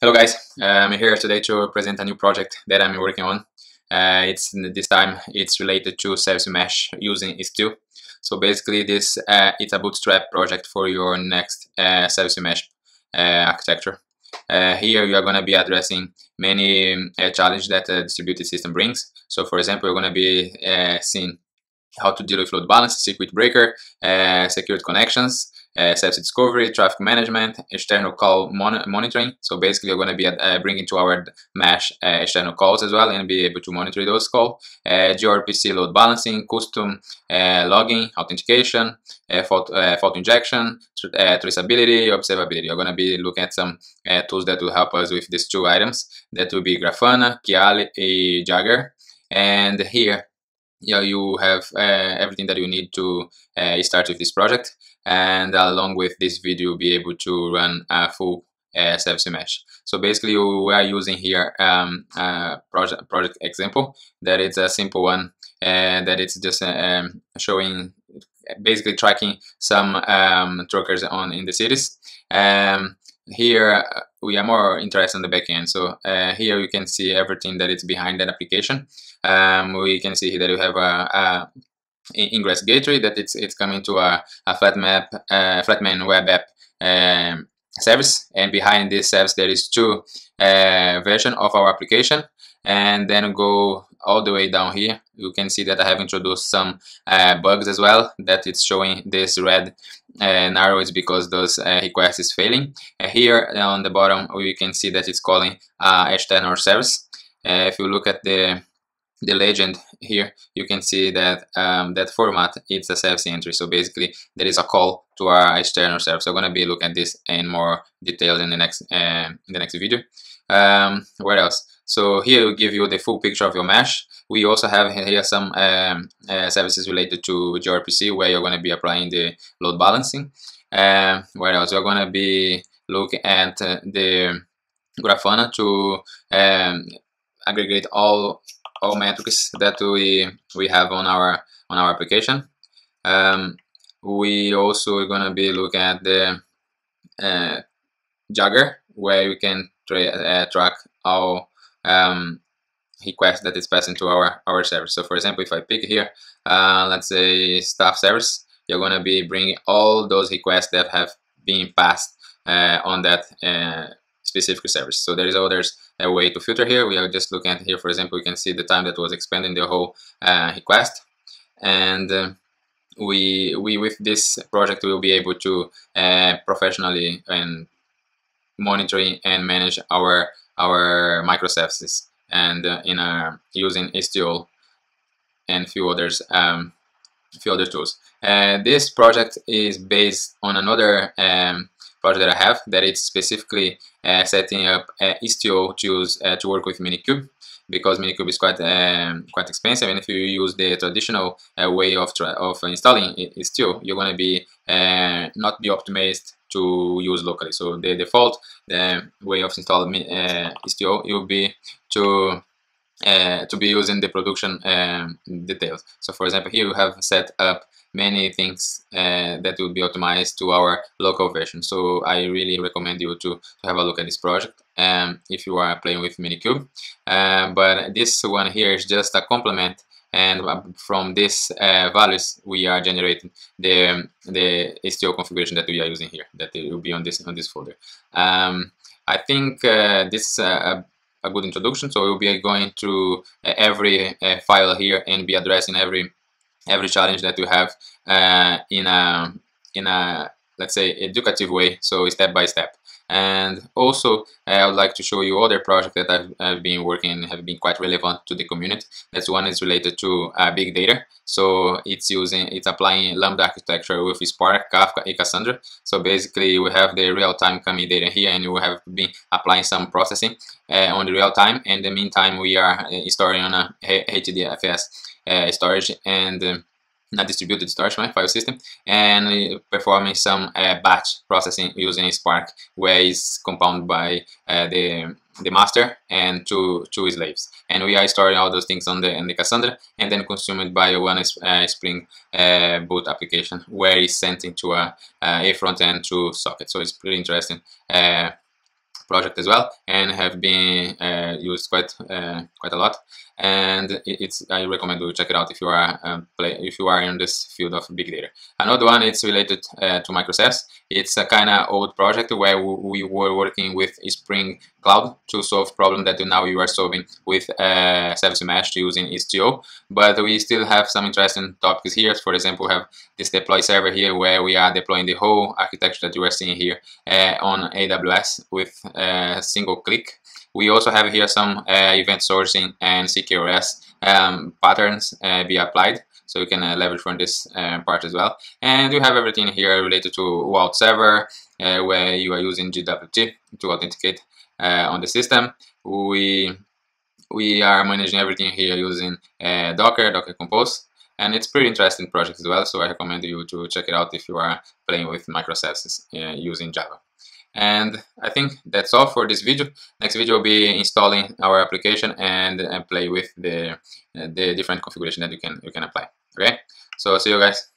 Hello guys, I'm here today to present a new project that I'm working on. This time it's related to service mesh using Istio. So basically this it's a bootstrap project for your next service mesh architecture. Here you are going to be addressing many challenges that a distributed system brings. So for example, you're going to be seeing how to deal with load balance, circuit breaker, secured connections, service discovery, traffic management, external call monitoring. So basically you're going to be bringing to our mesh external calls as well and be able to monitor those calls, GRPC load balancing, custom logging, authentication, fault injection, traceability, observability. You're going to be looking at some tools that will help us with these two items. That will be Grafana, Kiali, Jagger, and here you have everything that you need to start with this project, and along with this video you'll be able to run a full service mesh. So basically we are using here project example that is a simple one, and that it's just showing, basically tracking some truckers in the cities. Here we are more interested in the backend, so here you can see everything that is behind that application. We can see that you have a ingress gateway that it's coming to a flatman web app service, and behind this service there is two versions of our application. And then go all the way down here, you can see that I have introduced some bugs as well, that it's showing this red arrow is because those request is failing. Here on the bottom we can see that it's calling external service. If you look at the legend here, you can see that that format, it's a service entry. So basically there is a call to our external service. So I'm going to be looking at this in more detail in the next video. What else? So here we give you the full picture of your mesh. We also have here some services related to gRPC, where you're going to be applying the load balancing. What else? You're going to be looking at the Grafana to aggregate all metrics that we have on our application. We also are going to be looking at the Jagger, where you can track all request that is passing to our service. So for example, if I pick here, let's say staff service, you're going to be bringing all those requests that have been passed on that specific service. So there is others a way to filter here. We are just looking at here, for example, you can see the time that was expanding the whole request. And we with this project we will be able to professionally and monitoring and manage our microservices, and in using Istio and few other tools. This project is based on another project that I have, that it's specifically setting up Istio to work with Minikube, because Minikube is quite expensive, and if you use the traditional way of installing Istio, you're going to be not be optimized to use locally. So the default way of installing Istio will be to be using the production details. So for example, here we have set up many things that will be optimized to our local version. So I really recommend you to have a look at this project if you are playing with Minikube. But this one here is just a complement, and from these values we are generating the Istio configuration that we are using here, that will be on this folder. I think this is a good introduction. So we'll be going through every file here and be addressing every challenge that you have in a let's say educative way, so step by step. And also I would like to show you other projects that I've been working, have been quite relevant to the community. That's one is related to big data. So it's applying Lambda architecture with Spark, Kafka, and Cassandra. So basically we have the real-time coming data here, and we have been applying some processing on the real time, and in the meantime we are storing on a HDFS storage and a distributed storage file system, and performing some batch processing using Spark, where it's compounded by the master and two slaves, and we are storing all those things in the Cassandra, and then consumed by one Spring Boot application, where it's sent into a front end to socket. So it's pretty interesting project as well, and have been used quite a lot. And I recommend you check it out if you are in this field of big data. Another one, it's related to microservices. It's a kind of old project where we were working with Spring Cloud to solve problem that now you are solving with service mesh using Istio. But we still have some interesting topics here. For example, we have this deploy server here where we are deploying the whole architecture that you are seeing here on AWS with a single click. We also have here some event sourcing and CQRS patterns be applied, so you can leverage from this part as well. And you have everything here related to OAuth server, where you are using GWT to authenticate on the system. We are managing everything here using Docker Compose, and it's pretty interesting project as well, so I recommend you to check it out if you are playing with microservices using Java. And I think that's all for this video. Next video will be installing our application and play with the different configuration that you can apply. Okay, so see you guys.